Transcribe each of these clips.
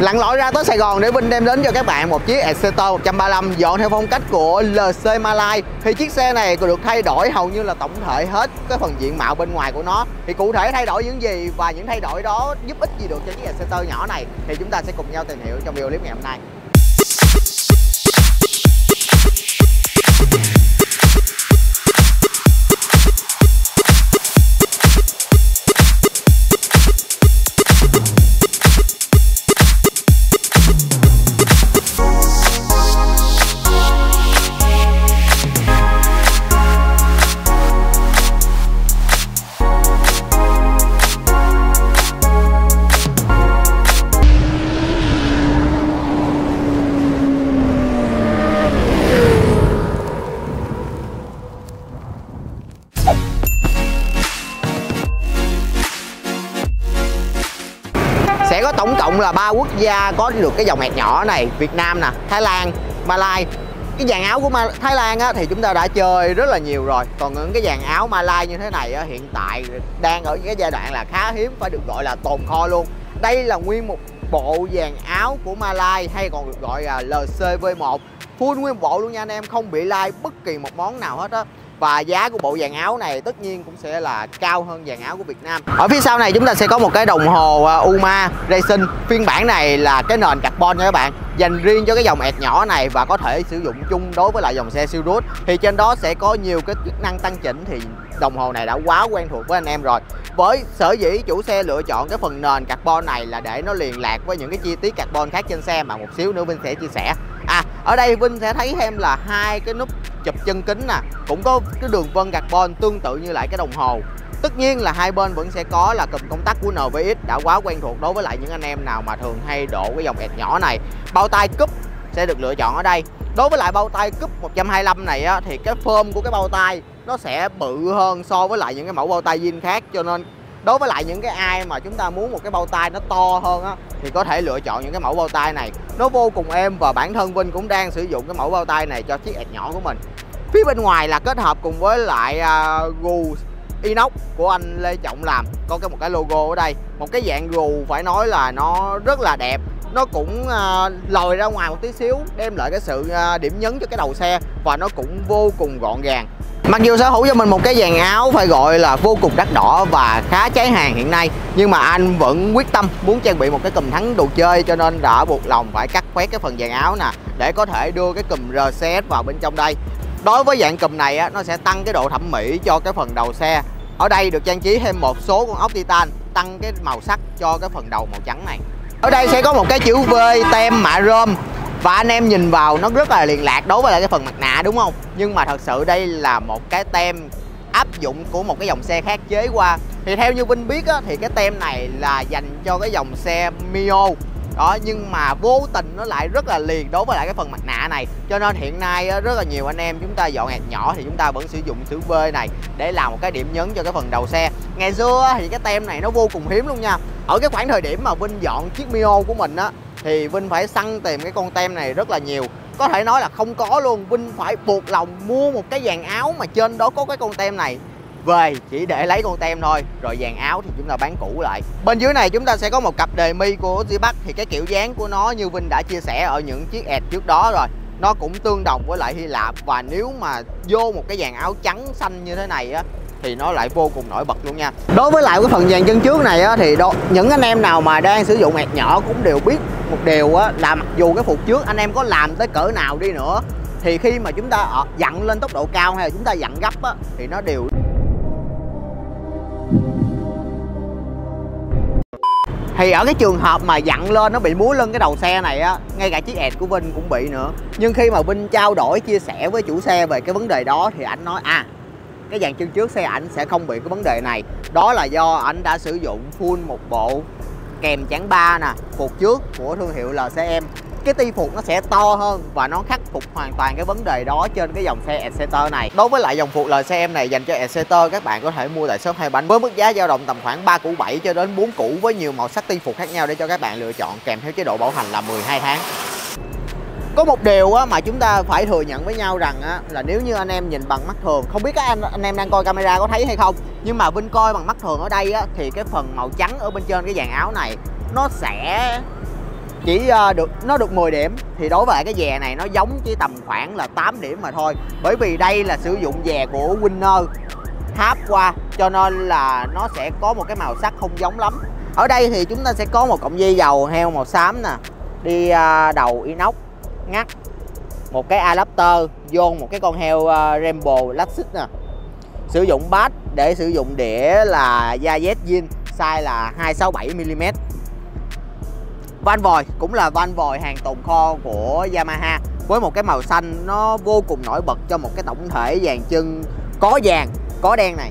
Lặn lội ra tới Sài Gòn để Vinh đem đến cho các bạn một chiếc Exciter 135 dọn theo phong cách của LC Malai. Thì chiếc xe này còn được thay đổi hầu như là tổng thể hết cái phần diện mạo bên ngoài của nó. Thì cụ thể thay đổi những gì và những thay đổi đó giúp ích gì được cho chiếc Exciter nhỏ này thì chúng ta sẽ cùng nhau tìm hiểu trong video clip ngày hôm nay. Có tổng cộng là 3 quốc gia có được cái dòng hạt nhỏ này: Việt Nam nè, Thái Lan, Malai. Cái dàn áo của Thái Lan á, thì chúng ta đã chơi rất là nhiều rồi. Còn những cái dàn áo Malai như thế này á, hiện tại đang ở cái giai đoạn là khá hiếm, phải được gọi là tồn kho luôn. Đây là nguyên một bộ dàn áo của Malai hay còn được gọi là LCV1, full nguyên bộ luôn nha anh em, không bị lai bất kỳ một món nào hết á. Và giá của bộ dàn áo này tất nhiên cũng sẽ là cao hơn dàn áo của Việt Nam. Ở phía sau này chúng ta sẽ có một cái đồng hồ UMA Racing. Phiên bản này là cái nền carbon nha các bạn, dành riêng cho cái dòng ẹt nhỏ này và có thể sử dụng chung đối với lại dòng xe siêu rút. Thì trên đó sẽ có nhiều cái chức năng tăng chỉnh, thì đồng hồ này đã quá quen thuộc với anh em rồi. Với sở dĩ chủ xe lựa chọn cái phần nền carbon này là để nó liên lạc với những cái chi tiết carbon khác trên xe mà một xíu nữa Vinh sẽ chia sẻ. Ở đây Vinh sẽ thấy thêm là hai cái nút chụp chân kính nè, cũng có cái đường vân carbon tương tự như lại cái đồng hồ. Tất nhiên là hai bên vẫn sẽ có là cụm công tắc của NVX đã quá quen thuộc đối với lại những anh em nào mà thường hay độ cái dòng ẹt nhỏ này. Bao tay cúp sẽ được lựa chọn ở đây. Đối với lại bao tay cúp 125 này á, thì cái form của cái bao tay nó sẽ bự hơn so với lại những cái mẫu bao tay zin khác, cho nên đối với lại những cái ai mà chúng ta muốn một cái bao tay nó to hơn á, thì có thể lựa chọn những cái mẫu bao tay này. Nó vô cùng êm và bản thân Vinh cũng đang sử dụng cái mẫu bao tay này cho chiếc ẹt nhỏ của mình. Phía bên ngoài là kết hợp cùng với lại gù inox của anh Lê Trọng làm, có cái một cái logo ở đây. Một cái dạng gù phải nói là nó rất là đẹp, nó cũng lồi ra ngoài một tí xíu, đem lại cái sự điểm nhấn cho cái đầu xe và nó cũng vô cùng gọn gàng. Mặc dù sở hữu cho mình một cái dàn áo phải gọi là vô cùng đắt đỏ và khá cháy hàng hiện nay, nhưng mà anh vẫn quyết tâm muốn trang bị một cái cùm thắng đồ chơi, cho nên đã buộc lòng phải cắt khoét cái phần dàn áo nè để có thể đưa cái cùm RCS vào bên trong đây. Đối với dạng cùm này á, nó sẽ tăng cái độ thẩm mỹ cho cái phần đầu xe. Ở đây được trang trí thêm một số con ốc titan, tăng cái màu sắc cho cái phần đầu màu trắng này. Ở đây sẽ có một cái chữ V tem mạ rơm. Và anh em nhìn vào nó rất là liền lạc đối với lại cái phần mặt nạ đúng không? Nhưng mà thật sự đây là một cái tem áp dụng của một cái dòng xe khác chế qua. Thì theo như Vinh biết á, thì cái tem này là dành cho cái dòng xe Mio đó, nhưng mà vô tình nó lại rất là liền đối với lại cái phần mặt nạ này. Cho nên hiện nay á, rất là nhiều anh em chúng ta dọn hạt nhỏ thì chúng ta vẫn sử dụng chữ V này để làm một cái điểm nhấn cho cái phần đầu xe. Ngày xưa á, thì cái tem này nó vô cùng hiếm luôn nha. Ở cái khoảng thời điểm mà Vinh dọn chiếc Mio của mình á, thì Vinh phải săn tìm cái con tem này rất là nhiều, có thể nói là không có luôn. Vinh phải buộc lòng mua một cái dàn áo mà trên đó có cái con tem này về chỉ để lấy con tem thôi, rồi dàn áo thì chúng ta bán cũ lại. Bên dưới này chúng ta sẽ có một cặp đề mi của Zeback. Thì cái kiểu dáng của nó như Vinh đã chia sẻ ở những chiếc ẹt trước đó rồi, nó cũng tương đồng với lại Hy Lạp, và nếu mà vô một cái dàn áo trắng xanh như thế này á thì nó lại vô cùng nổi bật luôn nha. Đối với lại cái phần dàn chân trước này á, thì những anh em nào mà đang sử dụng ẹt nhỏ cũng đều biết một điều á, là mặc dù cái phục trước anh em có làm tới cỡ nào đi nữa, thì khi mà chúng ta dặn lên tốc độ cao hay là chúng ta dặn gấp á, thì nó đều thì ở cái trường hợp mà dặn lên nó bị múa lưng cái đầu xe này á, ngay cả chiếc ẹt của Vinh cũng bị nữa. Nhưng khi mà Vinh trao đổi chia sẻ với chủ xe về cái vấn đề đó thì ảnh nói cái dàn chân trước xe ảnh sẽ không bị cái vấn đề này. Đó là do ảnh đã sử dụng full một bộ kèm chắn ba nè, phục trước của thương hiệu LCM. Cái ti phục nó sẽ to hơn và nó khắc phục hoàn toàn cái vấn đề đó trên cái dòng xe Exciter này. Đối với lại dòng phục LCM này dành cho Exciter, các bạn có thể mua tại shop Hai Bánh với mức giá dao động tầm khoảng 3,7 củ cho đến 4 củ với nhiều màu sắc ti phục khác nhau để cho các bạn lựa chọn, kèm theo chế độ bảo hành là 12 tháng. Có một điều mà chúng ta phải thừa nhận với nhau rằng là nếu như anh em nhìn bằng mắt thường, không biết các anh em đang coi camera có thấy hay không, nhưng mà Vinh coi bằng mắt thường ở đây thì cái phần màu trắng ở bên trên cái dàn áo này nó sẽ chỉ được nó được 10 điểm thì đối với cái dè này nó giống chỉ tầm khoảng là 8 điểm mà thôi, bởi vì đây là sử dụng dè của Winner tháp qua cho nên là nó sẽ có một cái màu sắc không giống lắm. Ở đây thì chúng ta sẽ có một cọng dây dầu heo màu xám nè, đi đầu inox ngắt, một cái adapter vô một cái con heo Rainbow Laxix nè, sử dụng bass để sử dụng đĩa là Yazwin size là 267mm. Van vòi cũng là van vòi hàng tồn kho của Yamaha với một cái màu xanh nó vô cùng nổi bật cho một cái tổng thể dàn chân có vàng có đen này.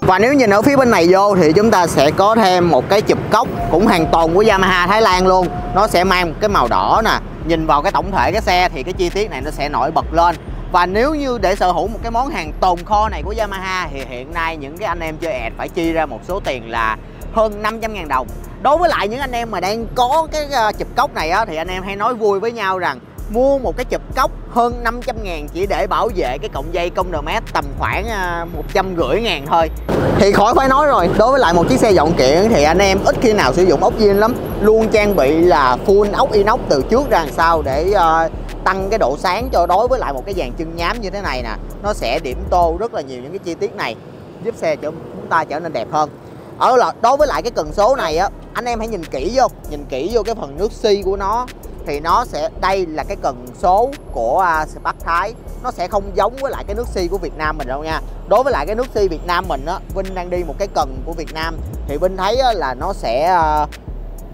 Và nếu nhìn ở phía bên này vô thì chúng ta sẽ có thêm một cái chụp cốc cũng hàng tồn của Yamaha Thái Lan luôn. Nó sẽ mang cái màu đỏ nè. Nhìn vào cái tổng thể cái xe thì cái chi tiết này nó sẽ nổi bật lên. Và nếu như để sở hữu một cái món hàng tồn kho này của Yamaha thì hiện nay những cái anh em chơi ad phải chi ra một số tiền là hơn 500.000 đồng. Đối với lại những anh em mà đang có cái chụp cốc này á, thì anh em hay nói vui với nhau rằng mua một cái chụp cốc hơn 500.000 chỉ để bảo vệ cái cọng dây công đờ mét tầm khoảng 150.000 thôi. Thì khỏi phải nói rồi, đối với lại một chiếc xe dọn kiện thì anh em ít khi nào sử dụng ốc zin lắm, luôn trang bị là full ốc inox từ trước ra đằng sau để tăng cái độ sáng cho đối với lại một cái dàn chân nhám như thế này nè. Nó sẽ điểm tô rất là nhiều những cái chi tiết này, giúp xe chúng ta trở nên đẹp hơn. Ở là đối với lại cái cần số này á, anh em hãy nhìn kỹ vô cái phần nước xi của nó thì nó sẽ, đây là cái cần số của Spark Thái, nó sẽ không giống với lại cái nước xi của Việt Nam mình đâu nha. Đối với lại cái nước xi Việt Nam mình á, Vinh đang đi một cái cần của Việt Nam thì Vinh thấy á, là nó sẽ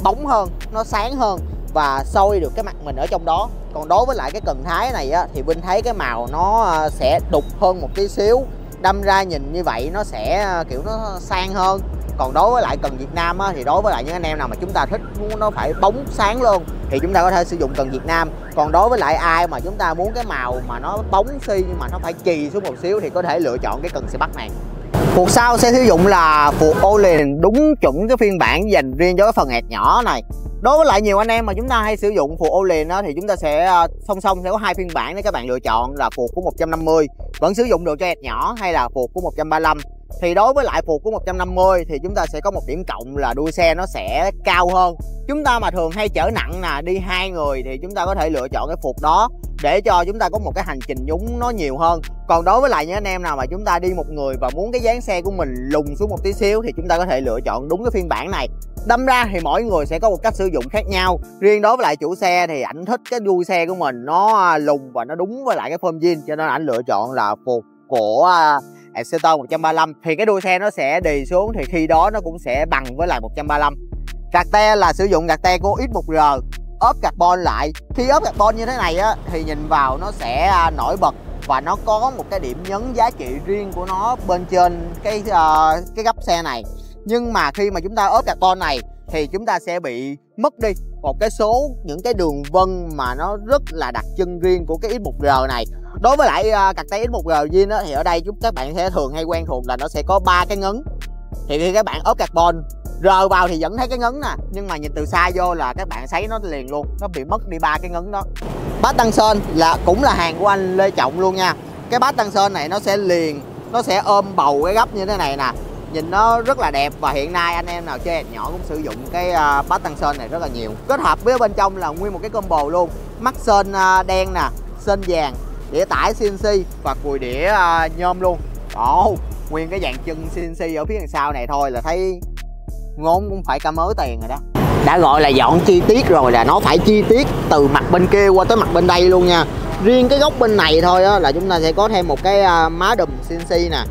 bóng hơn, nó sáng hơn và soi được cái mặt mình ở trong đó. Còn đối với lại cái cần Thái này á, thì Vinh thấy cái màu nó sẽ đục hơn một tí xíu, đâm ra nhìn như vậy nó sẽ kiểu nó sang hơn. Còn đối với lại cần Việt Nam á, thì đối với lại những anh em nào mà chúng ta thích nó phải bóng sáng luôn thì chúng ta có thể sử dụng cần Việt Nam. Còn đối với lại ai mà chúng ta muốn cái màu mà nó bóng xi nhưng mà nó phải chì xuống một xíu thì có thể lựa chọn cái cần Zeback này. Phuộc sau sẽ sử dụng là phuộc ô liền đúng chuẩn cái phiên bản dành riêng cho cái phần hạt nhỏ này. Đối với lại nhiều anh em mà chúng ta hay sử dụng phuộc ô liền đó, thì chúng ta sẽ song song sẽ có hai phiên bản để các bạn lựa chọn là phuộc của 150 vẫn sử dụng được cho hạt nhỏ hay là phuộc của 135. Thì đối với lại phuộc của 150 thì chúng ta sẽ có một điểm cộng là đuôi xe nó sẽ cao hơn. Chúng ta mà thường hay chở nặng nè, đi hai người thì chúng ta có thể lựa chọn cái phuộc đó để cho chúng ta có một cái hành trình nhúng nó nhiều hơn. Còn đối với lại những anh em nào mà chúng ta đi một người và muốn cái dáng xe của mình lùng xuống một tí xíu thì chúng ta có thể lựa chọn đúng cái phiên bản này. Đâm ra thì mỗi người sẽ có một cách sử dụng khác nhau. Riêng đối với lại chủ xe thì ảnh thích cái đuôi xe của mình nó lùng và nó đúng với lại cái form zin, cho nên ảnh lựa chọn là phuộc của Exciter 135 thì cái đuôi xe nó sẽ đi xuống thì khi đó nó cũng sẽ bằng với lại 135. Gạt te là sử dụng gạt te của X1R ốp carbon lại. Khi ốp carbon như thế này á, thì nhìn vào nó sẽ nổi bật và nó có một cái điểm nhấn giá trị riêng của nó bên trên cái gấp xe này. Nhưng mà khi mà chúng ta ốp carbon này thì chúng ta sẽ bị mất đi một cái số những cái đường vân mà nó rất là đặc trưng riêng của cái X1R này. Đối với lại cặt tay X1G zin thì ở đây chúng các bạn sẽ thường hay quen thuộc là nó sẽ có 3 cái ngấn. Thì khi các bạn ốp carbon rờ vào thì vẫn thấy cái ngấn nè, nhưng mà nhìn từ xa vô là các bạn thấy nó liền luôn, nó bị mất đi 3 cái ngấn đó. Bát tăng sơn là cũng là hàng của anh Lê Trọng luôn nha. Cái bát tăng sơn này nó sẽ liền, nó sẽ ôm bầu cái gấp như thế này nè, nhìn nó rất là đẹp. Và hiện nay anh em nào chơi hạt nhỏ cũng sử dụng cái bát tăng sơn này rất là nhiều. Kết hợp với bên trong là nguyên một cái combo luôn, mắt sơn đen nè, sơn vàng, đĩa tải CNC và cùi đĩa nhôm luôn. Ồ, nguyên cái dàn chân CNC ở phía đằng sau này thôi là thấy ngốn cũng phải cả mớ tiền rồi đó. Đã gọi là dọn chi tiết rồi là nó phải chi tiết từ mặt bên kia qua tới mặt bên đây luôn nha. Riêng cái góc bên này thôi á, là chúng ta sẽ có thêm một cái má đùm CNC nè,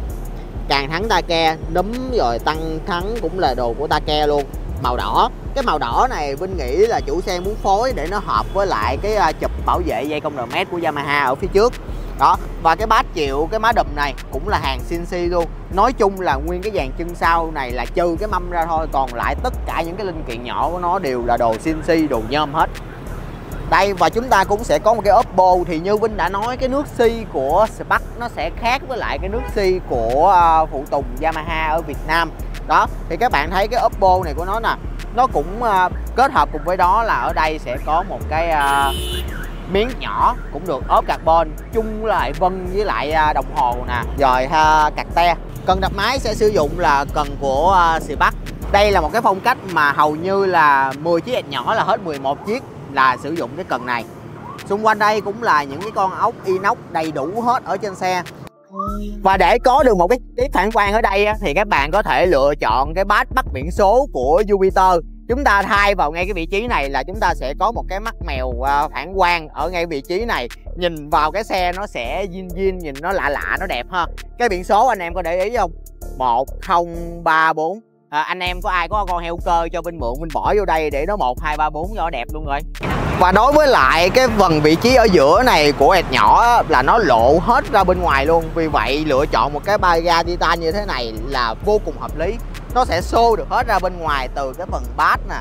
càng thắng Take, núm rồi tăng thắng cũng là đồ của Take luôn. Màu đỏ, cái màu đỏ này Vinh nghĩ là chủ xe muốn phối để nó hợp với lại cái chụp bảo vệ dây công đờ mét của Yamaha ở phía trước đó. Và cái bát chịu cái má đùm này cũng là hàng CNC luôn. Nói chung là nguyên cái dàn chân sau này là trừ cái mâm ra thôi, còn lại tất cả những cái linh kiện nhỏ của nó đều là đồ CNC, đồ nhôm hết. Đây, và chúng ta cũng sẽ có một cái ốp bô. Thì như Vinh đã nói, cái nước xi của Spark nó sẽ khác với lại cái nước xi của phụ tùng Yamaha ở Việt Nam đó. Thì các bạn thấy cái ốp bô này của nó nè, nó cũng kết hợp cùng với đó là ở đây sẽ có một cái miếng nhỏ cũng được, ốp carbon chung với lại vân với lại đồng hồ nè. Rồi ha, cạc te. Cần đập máy sẽ sử dụng là cần của Zeback. Đây là một cái phong cách mà hầu như là 10 chiếc ạch nhỏ là hết 11 chiếc là sử dụng cái cần này. Xung quanh đây cũng là những cái con ốc inox đầy đủ hết ở trên xe. Và để có được một cái tiếp phản quang ở đây thì các bạn có thể lựa chọn cái bát bắt biển số của Jupiter. Chúng ta thay vào ngay cái vị trí này là chúng ta sẽ có một cái mắt mèo phản quang ở ngay vị trí này. Nhìn vào cái xe nó sẽ zin zin, nhìn nó lạ lạ, nó đẹp ha. Cái biển số anh em có để ý không? 1034. Anh em có ai có con heo cơ cho Vinh mượn, Vinh bỏ vô đây để nó 1234 cho nó đẹp luôn rồi. Và đối với lại cái phần vị trí ở giữa này của ẹt nhỏ là nó lộ hết ra bên ngoài luôn. Vì vậy lựa chọn một cái ba ga titan như thế này là vô cùng hợp lý. Nó sẽ xô được hết ra bên ngoài, từ cái phần bát nè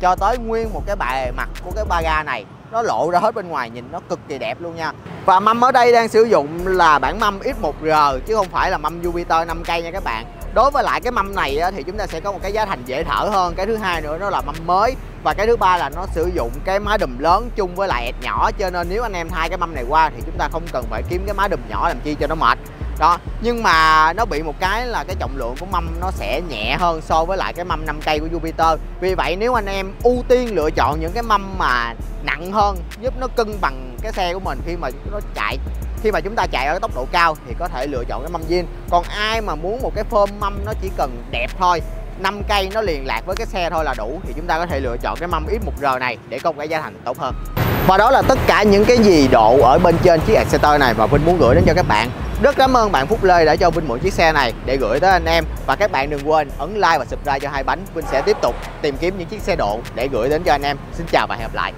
cho tới nguyên một cái bề mặt của cái ba ga này, nó lộ ra hết bên ngoài, nhìn nó cực kỳ đẹp luôn nha. Và mâm ở đây đang sử dụng là bản mâm X1R chứ không phải là mâm Jupiter 5 cây nha các bạn. Đối với lại cái mâm này thì chúng ta sẽ có một cái giá thành dễ thở hơn. Cái thứ hai nữa đó là mâm mới. Và cái thứ ba là nó sử dụng cái má đùm lớn chung với lại ẹt nhỏ. Cho nên nếu anh em thay cái mâm này qua thì chúng ta không cần phải kiếm cái má đùm nhỏ làm chi cho nó mệt. Đó, nhưng mà nó bị một cái là cái trọng lượng của mâm nó sẽ nhẹ hơn so với lại cái mâm 5 cây của Jupiter. Vì vậy nếu anh em ưu tiên lựa chọn những cái mâm mà nặng hơn, giúp nó cân bằng cái xe của mình khi mà nó chạy, khi mà chúng ta chạy ở tốc độ cao thì có thể lựa chọn cái mâm zin. Còn ai mà muốn một cái form mâm nó chỉ cần đẹp thôi, 5 cây nó liền lạc với cái xe thôi là đủ, thì chúng ta có thể lựa chọn cái mâm X1R này để có một cái giá thành tốt hơn. Và đó là tất cả những cái gì độ ở bên trên chiếc Exciter này mà Vinh muốn gửi đến cho các bạn. Rất cảm ơn bạn Phúc Lê đã cho Vinh mượn chiếc xe này để gửi tới anh em. Và các bạn đừng quên ấn like và subscribe cho Hai Bánh. Vinh sẽ tiếp tục tìm kiếm những chiếc xe độ để gửi đến cho anh em. Xin chào và hẹn gặp lại.